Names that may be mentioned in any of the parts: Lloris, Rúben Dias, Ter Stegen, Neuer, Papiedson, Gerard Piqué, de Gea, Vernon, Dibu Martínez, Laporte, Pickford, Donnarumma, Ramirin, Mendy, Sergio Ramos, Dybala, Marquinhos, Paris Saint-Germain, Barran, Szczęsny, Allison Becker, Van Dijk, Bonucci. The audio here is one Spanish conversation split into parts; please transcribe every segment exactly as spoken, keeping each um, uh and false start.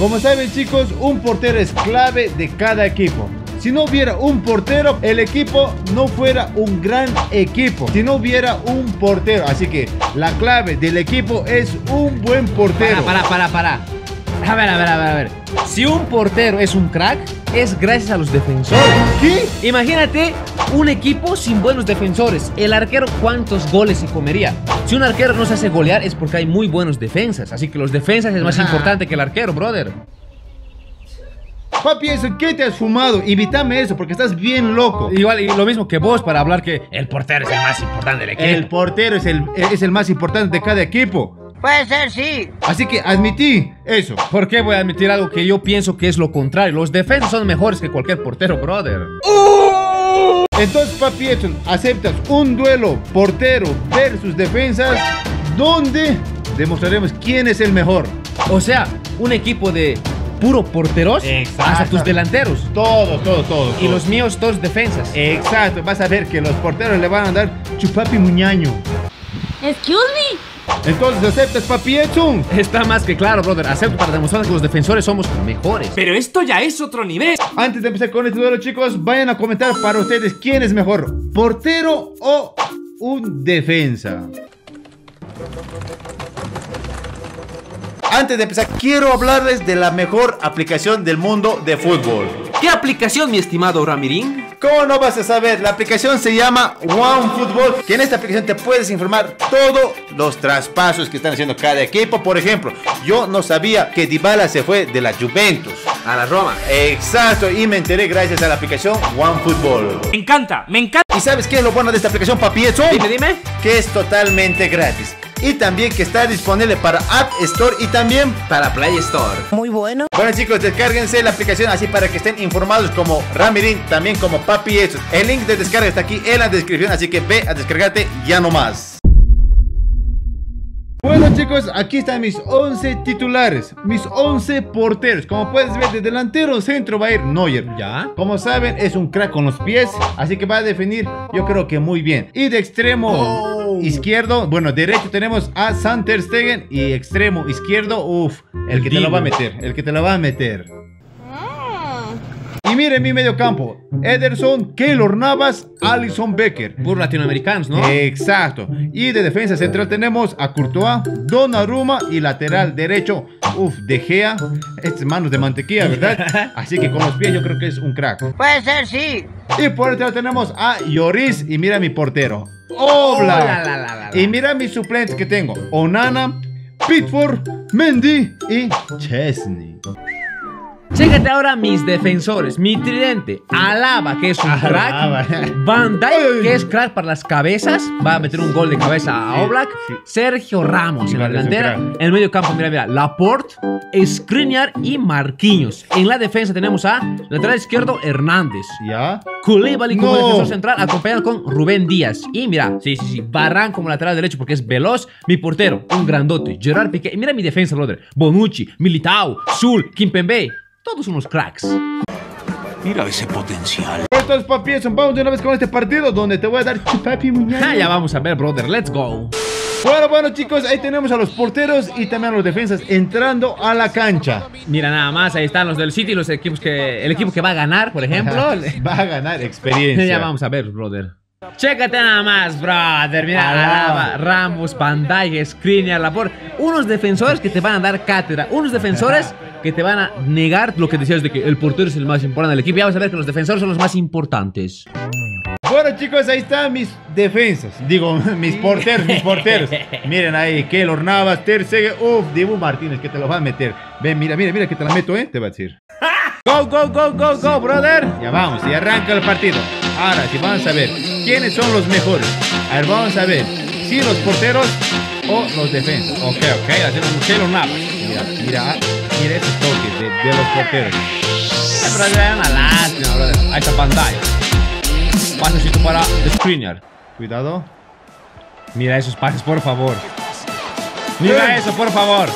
Como saben, chicos, un portero es clave de cada equipo. Si no hubiera un portero, el equipo no fuera un gran equipo. Si no hubiera un portero. Así que la clave del equipo es un buen portero. Para, para, para, para. A ver, a ver, a ver, a ver. Si un portero es un crack, es gracias a los defensores. ¿Qué? Imagínate un equipo sin buenos defensores. El arquero, ¿cuántos goles se comería? Si un arquero no se hace golear es porque hay muy buenos defensas. Así que los defensas es más Ajá. importante que el arquero, brother. Papi, ¿eso qué te has fumado? Evítame eso porque estás bien loco. Igual, y lo mismo que vos para hablar que el portero es el más importante del equipo. El portero es el, es el más importante de cada equipo. Puede ser, sí. Así que admití eso. ¿Por qué voy a admitir algo que yo pienso que es lo contrario? Los defensas son mejores que cualquier portero, brother. ¡Oh! Entonces, papi, ¿aceptas un duelo portero versus defensas donde demostraremos quién es el mejor? O sea, un equipo de... puro porteros, Exacto. hasta tus delanteros. Todo, todo, todo. Y todo. Los míos, todos defensas. Exacto, vas a ver que los porteros le van a dar chupapi muñaño. Excuse me. Entonces, ¿aceptas, papi Edson? Está más que claro, brother. Acepto para demostrar que los defensores somos mejores. Pero esto ya es otro nivel. Antes de empezar con este duelo, chicos, vayan a comentar para ustedes quién es mejor, portero o un defensa. Antes de empezar, quiero hablarles de la mejor aplicación del mundo de fútbol. ¿Qué aplicación, mi estimado Ramirín? ¿Cómo no vas a saber? La aplicación se llama OneFootball, que en esta aplicación te puedes informar todos los traspasos que están haciendo cada equipo. Por ejemplo, yo no sabía que Dybala se fue de la Juventus a la Roma. Exacto, y me enteré gracias a la aplicación OneFootball. Me encanta, me encanta. ¿Y sabes qué es lo bueno de esta aplicación, papi? Eso. Dime, dime. Que es totalmente gratis. Y también que está disponible para App Store y también para Play Store. Muy bueno. Bueno, chicos, descárguense la aplicación así para que estén informados como Ramirín, también como Papi Edson. El link de descarga está aquí en la descripción, así que ve a descargarte ya nomás. Bueno, chicos, aquí están mis once titulares, mis once porteros. Como puedes ver, de delantero centro va a ir Neuer. Ya. Como saben, es un crack con los pies, así que va a definir, yo creo que muy bien. Y de extremo oh. izquierdo, bueno, derecho tenemos a Ter Stegen. Y extremo izquierdo, uff, el que Dibu. te lo va a meter, el que te lo va a meter. Y miren mi medio campo: Ederson, Keylor Navas, Allison Becker. Puros latinoamericanos, ¿no? Exacto. Y de defensa central tenemos a Courtois, Donnarumma y lateral derecho, uff, de Gea. Estas manos de mantequilla, ¿verdad? Así que con los pies yo creo que es un crack. Puede ser, sí. Y por detrás tenemos a Lloris. Y mira mi portero, Oblak. Y mira mis suplentes que tengo: Onana, Pickford, Mendy y Szczęsny. Chécate ahora mis defensores, mi tridente: Alaba, que es un Alaba. crack, Van Dijk, que es crack para las cabezas, va a meter un gol de cabeza a Oblak, sí, sí. Sergio Ramos sí, en la delantera, en el medio campo, mira, mira, Laporte, Skriniar y Marquinhos. En la defensa tenemos a lateral izquierdo Hernández, ¿ya? Koulibaly como no. defensor central, acompañado con Rúben Dias. Y mira, sí, sí, sí, Barran como lateral derecho porque es veloz. Mi portero, un grandote, Gerard Piqué. Y mira mi defensa, brother: Bonucci, Militao, Sul, Kimpembe. Todos unos cracks. Mira ese potencial. Entonces, papi, vamos de una vez con este partido donde te voy a dar chupapi muñeco. Ah, ya vamos a ver, brother. Let's go. Bueno, bueno, chicos, ahí tenemos a los porteros y también a los defensas entrando a la cancha. Mira, nada más, ahí están los del City, los equipos que... El equipo que va a ganar, por ejemplo. Va a ganar experiencia. Ya vamos a ver, brother. Chécate nada más, brother. Mira, Alaba, Ramos, Van Dijk, Skriniar, Laporte. Unos defensores que te van a dar cátedra. Unos defensores... que te van a negar lo que decías de que el portero es el más importante del equipo. Ya vas a ver que los defensores son los más importantes. Bueno, chicos, ahí están mis defensas. Digo, mis porteros, mis porteros. Miren ahí, Keylor Navas, Ter Stegen, uff, Dibu Martínez, que te lo va a meter. Ven, mira, mira, mira que te la meto, ¿eh? Te va a decir. Go, go, go, go, go, brother. Ya vamos, y arranca el partido. Ahora, si vamos a ver quiénes son los mejores. A ver, vamos a ver si los porteros o los defensas. Ok, ok, hacemos un Keylor Navas. Mira, mira. Mira esos toques de, de los porteros. Ay, pero ya hay una lástima, brother. Ahí está Van Dijk. Pasecito para Skriniar. Cuidado. Mira esos pases, por favor. Mira eso, por favor.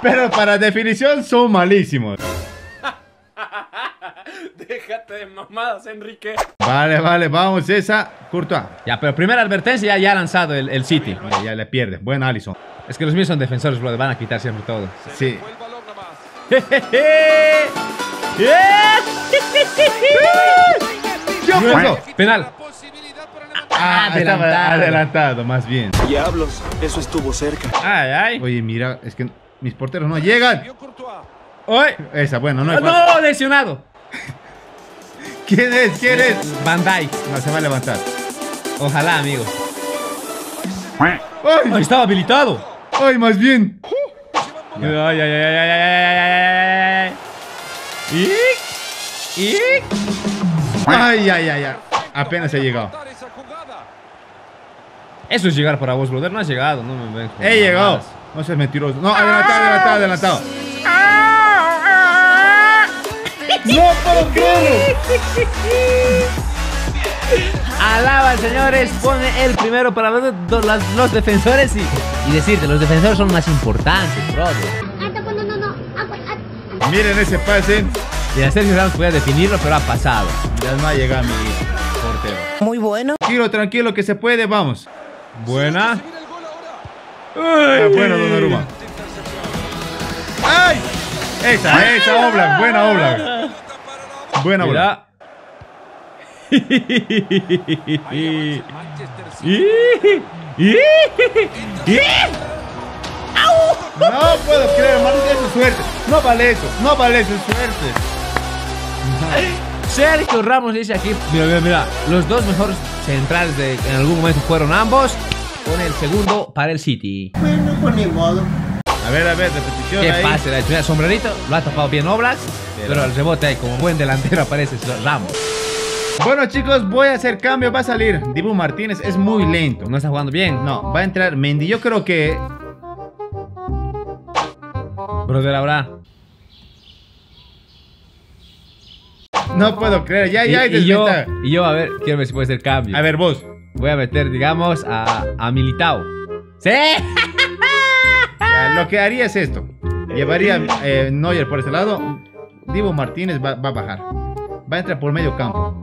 Pero para definición son malísimos. Déjate de mamadas, Enrique. Vale, vale, vamos esa. Courtois. Ya, pero primera advertencia ya ha lanzado el, el City. Ya, ya le pierde. Buen Allison. Es que los míos son defensores, bro. Van a quitar siempre todo. Sí. ¡Yo puedo! Penal. Ah, adelantado. adelantado, más bien. Diablos, eso estuvo cerca. Ay, ay. Oye, mira, es que mis porteros no llegan. Oye. Esa, bueno, no hay. ¡No, lesionado! ¿Quién es? ¿Quién es? Van Dijk. No, se va a levantar. Ojalá, amigo. ¡Ay! Ay, estaba habilitado. ¡Ay, más bien! ¡Ay, ay, ay, ay, ay, ay, ay! ¡Y! ¡Y! ¡Ay, ay, ay, ay! Apenas ha llegado. Eso es llegar para vos, brother. No has llegado. No me ves. ¡He llegado! No seas mentiroso. No, adelantado, adelantado, adelantado. ¡No puedo creerlo! Alaba, señores. Pone el primero para los, los, los defensores. Y, y decirte, los defensores son más importantes, brother. Miren ese pase. Y a Sergio Ramos podía definirlo, pero ha pasado. Ya no ha llegado mi portero. Muy bueno. Tranquilo, tranquilo, que se puede. Vamos. Buena. Ay, buena, Donnarumma. ¡Ay! Esa, esa, Oblak. Buena, Oblak. Buena, Oblak. No puedo creer, hermano. Eso es suerte. No vale eso. No vale eso. Es suerte. Sergio Ramos dice aquí. Mira, mira, mira. Los dos mejores centrales de, en algún momento fueron ambos. Con el segundo para el City. Bueno, pues ni modo. A ver, a ver, repetición. Qué pase, la hecho el sombrerito. Lo ha tapado bien Oblak. Pero el rebote ahí, como buen delantero, aparece Ramos. Bueno, chicos, voy a hacer cambio. Va a salir Dibu Martínez. Es muy lento. No está jugando bien. No, va a entrar Mendy. Yo creo que... Brother, ahora. No puedo creer. Ya, ya. Y, y, yo, y yo, a ver, quiero ver si puede ser cambio. A ver, vos. Voy a meter, digamos, a, a Militao. ¡Sí! Lo que haría es esto. Llevaría eh, Neuer por este lado. Dibu Martínez va, va a bajar. Va a entrar por medio campo.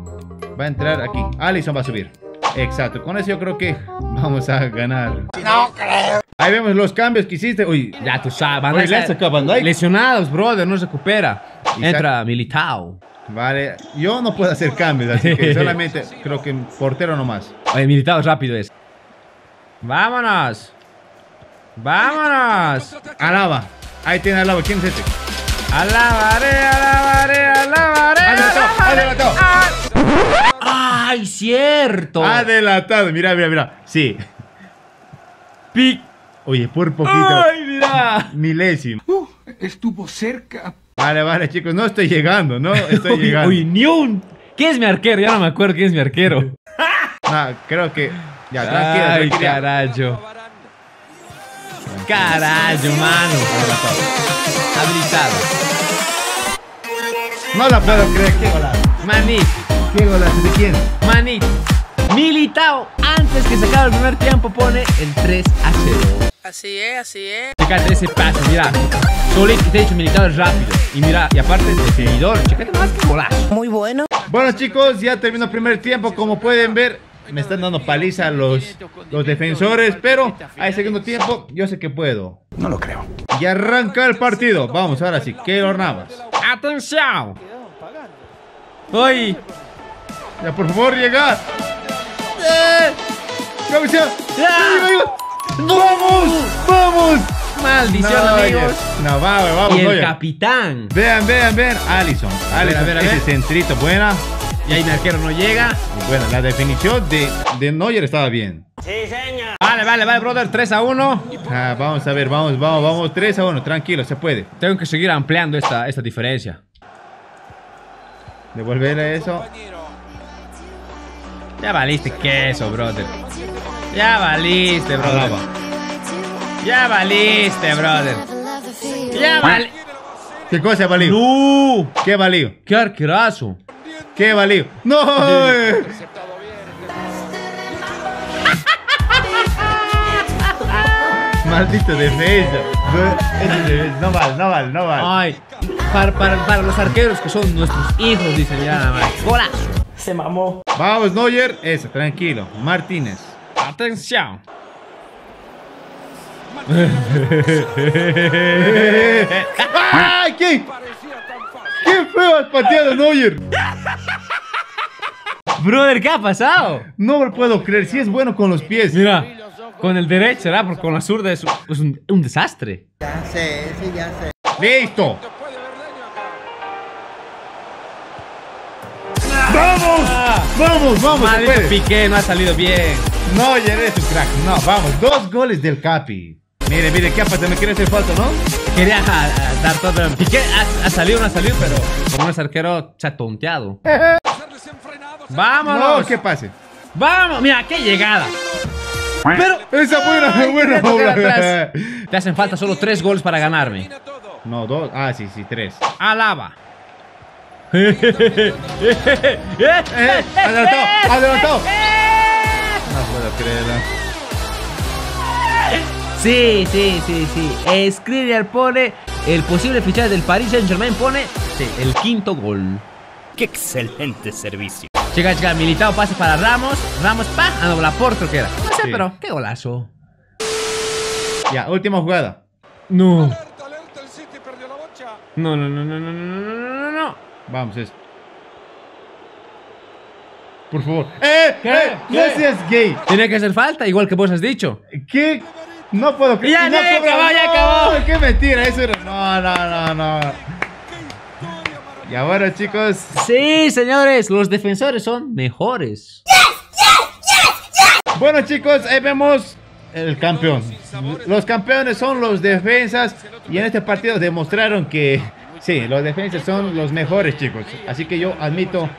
Va a entrar aquí. Allison va a subir. Exacto. Con eso yo creo que vamos a ganar. No creo. Ahí vemos los cambios que hiciste. Uy, ya tú sabes. Uy, les acaban, ¿no? Lesionados, brother. No se recupera. Isaac. Entra Militao. Vale. Yo no puedo hacer cambios. Así que solamente creo que portero nomás. Oye, Militao rápido es. Vámonos. Vámonos. Alaba. Ahí tiene Alaba. ¿Quién es este? Alabaré, alabaré, alabaré. Adelantado. ¡Ay, cierto! Adelantado. Mira, mira, mira. Sí. Pick. Oye, por poquito. ¡Ay, mira! Milésimo. Uh, estuvo cerca. Vale, vale, chicos. No estoy llegando, ¿no? Estoy uy, llegando. Uy, ni un... ¿Quién es mi arquero? Ya no me acuerdo quién es mi arquero. No, creo que... Ya, tranquilo. Ay, tranquilo. Carajo. Carajo, mano. Habilitado. No la puedo creer. Qué golazo. Manit. Qué golazo. ¿De quién? Manit. Militao, antes que se acabe el primer tiempo, pone el tres a cero. Así es, así es. Fíjate ese pase, mira. Solís, te he dicho, Militao es rápido. Y mira, y aparte el seguidor, chécate más que golazo. Muy bueno. Bueno, chicos, ya terminó el primer tiempo. Como pueden ver, me están dando paliza los, los defensores. Pero al segundo tiempo, yo sé que puedo. No lo creo. Y arranca el partido. Vamos, ahora sí, Keylor Navas. ¡Atención! ¡Ay! Ya, por favor, llega. ¡Eh! ¡Ah! ¡Vamos! ¡Vamos! ¡Maldición, no, amigos! No, vamos, vamos. Y el oye. capitán. Vean, vean, vean. Allison. Allison, a ver, a ver, ese a ver. centrito, buena. Y ahí mi arquero no llega. Bueno, la definición de, de Neuer estaba bien. Sí, señor. Vale, vale, vale, brother. tres a uno. Ah, vamos a ver, vamos, vamos, vamos. tres a uno, tranquilo, se puede. Tengo que seguir ampliando esta, esta diferencia. Devolverle eso. Ya valiste queso, brother. Ya valiste, brother. Ya valiste, brother. Ya valiste. ¿Qué cosa valió? ¡No! ¿Qué valió? ¡Qué arquerazo! ¡Qué valió! ¡No! Maldito defensa. No vale, no vale, no vale. Ay, para, para, para los arqueros que son nuestros hijos, dicen ya nada más. ¡Hola! Se mamó. Vamos, Neuer. Eso, tranquilo. Martínez. Atención. ¡Ay, qué! ¡Qué feo has pateado, Neuer! Brother, ¿qué ha pasado? No lo puedo creer, si sí es bueno con los pies. Mira, con el derecho, ¿verdad? Porque con la zurda es, es un, un desastre. Ya sé, sí, ya sé. ¡Listo! ¡Vamos! ¡Vamos, vamos! Maldito Piqué, no ha salido bien. No, ya eres un crack. No, vamos, dos goles del Capi. Mire, mire, ¿qué ha pasado? ¿Me quiere hacer falta, no? Quería a, a, dar todo. Piqué ha, ha salido, no ha salido, pero como es arquero chatonteado. ¡Vámonos! No, que pase. ¡Vamos! Mira, qué llegada. Pero esa fue buena, buena. Te hacen falta solo tres goles para ganarme. No, dos. Ah, sí, sí, tres. Alaba. ¡Adelantado! ¡Adelantado! No puedo creerlo. Sí, sí, sí, sí. Skriniar pone el posible fichaje del Paris Saint-Germain. Pone sí, el quinto gol. ¡Qué excelente servicio! Llega, llega, Militao, pase para Ramos. Ramos, pa, a no, Laporte que era. No sé, sí, pero qué golazo. Ya, última jugada. No. Alerta, alerta, el City perdió la bocha. No, no, no, no, no, no, no, no. Vamos, eso. Por favor. ¡Eh! ¿Qué? ¡Eh! ¿Qué? ¡No seas gay! Tenía que hacer falta, igual que vos has dicho. ¿Qué? No puedo creer. ¡Ya, no, no, acabó, ya acabó! ¡Qué mentira! Eso era... No, no, no, no. Y ahora, chicos. Sí, señores, los defensores son mejores. Yes, yes, yes, yes. Bueno, chicos, ahí vemos el campeón. Los campeones son los defensas. Y en este partido demostraron que sí, los defensas son los mejores, chicos. Así que yo admito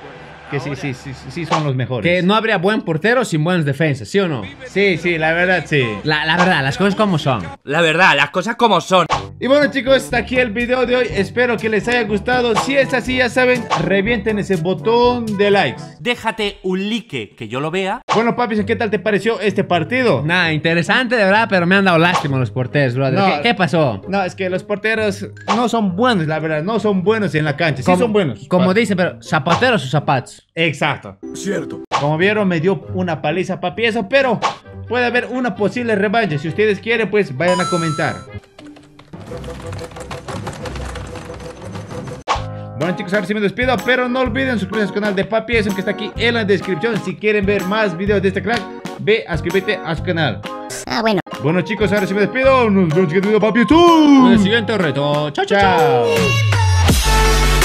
que sí, sí, sí, sí son los mejores. Que no habría buen portero sin buenas defensas, ¿sí o no? Sí, sí, la verdad, sí. La, la verdad, las cosas como son. La verdad, las cosas como son. Y bueno, chicos, hasta aquí el video de hoy. Espero que les haya gustado. Si es así, ya saben, revienten ese botón de likes. Déjate un like que yo lo vea. Bueno, papis, ¿qué tal te pareció este partido? Nada, interesante, de verdad, pero me han dado lástima los porteros, brother. No, ¿Qué, ¿Qué pasó? No, es que los porteros no son buenos, la verdad. No son buenos en la cancha. Como, sí son buenos. Como dicen, pero zapateros o zapatos. Exacto. Cierto. Como vieron, me dio una paliza, papi, eso, pero puede haber una posible revancha. Si ustedes quieren, pues vayan a comentar. Bueno, chicos, ahora sí me despido, pero no olviden suscribirse al canal de Papi Edson, que está aquí en la descripción. Si quieren ver más videos de este crack, ve a suscribirte a su canal. Ah, bueno. Bueno, chicos, ahora sí me despido. Nos vemos en el siguiente video, Papi Edson. En el siguiente reto. Chao, chao, chao.